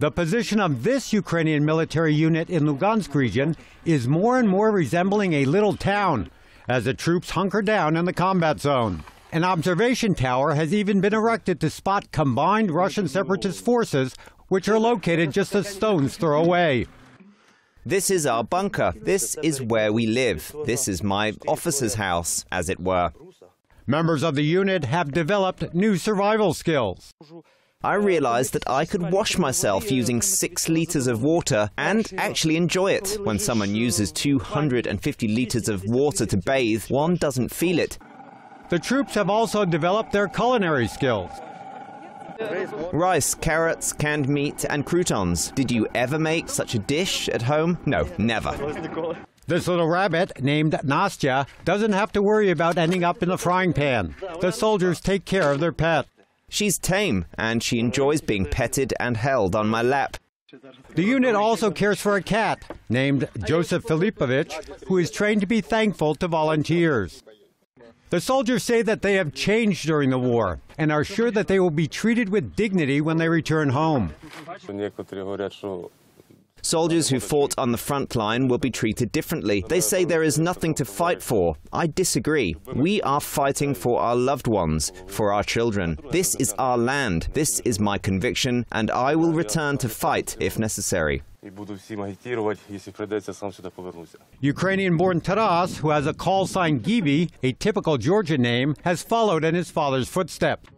The position of this Ukrainian military unit in Lugansk region is more and more resembling a little town as the troops hunker down in the combat zone. An observation tower has even been erected to spot combined Russian separatist forces, which are located just a stone's throw away. This is our bunker. This is where we live. This is my officer's house, as it were. Members of the unit have developed new survival skills. I realized that I could wash myself using 6 liters of water and actually enjoy it. When someone uses 250 liters of water to bathe, one doesn't feel it. The troops have also developed their culinary skills. Rice, carrots, canned meat and croutons. Did you ever make such a dish at home? No, never. This little rabbit, named Nastya, doesn't have to worry about ending up in the frying pan. The soldiers take care of their pet. She's tame, and she enjoys being petted and held on my lap. The unit also cares for a cat named Joseph Filipovich, who is trained to be thankful to volunteers. The soldiers say that they have changed during the war and are sure that they will be treated with dignity when they return home. Soldiers who fought on the front line will be treated differently. They say there is nothing to fight for. I disagree. We are fighting for our loved ones, for our children. This is our land. This is my conviction, and I will return to fight if necessary. Ukrainian-born Taras, who has a call sign Givi, a typical Georgian name, has followed in his father's footsteps.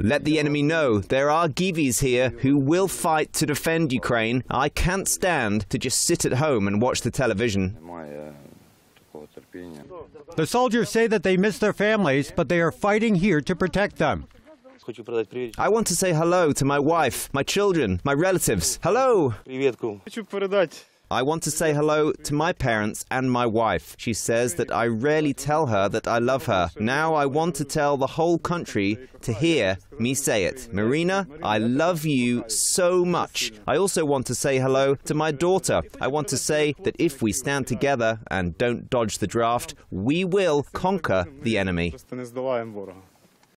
Let the enemy know there are Givis here who will fight to defend Ukraine. I can't stand to just sit at home and watch the television. The soldiers say that they miss their families, but they are fighting here to protect them. I want to say hello to my wife, my children, my relatives. Hello! I want to say hello to my parents and my wife. She says that I rarely tell her that I love her. Now I want to tell the whole country to hear me say it. Marina, I love you so much. I also want to say hello to my daughter. I want to say that if we stand together and don't dodge the draft, we will conquer the enemy.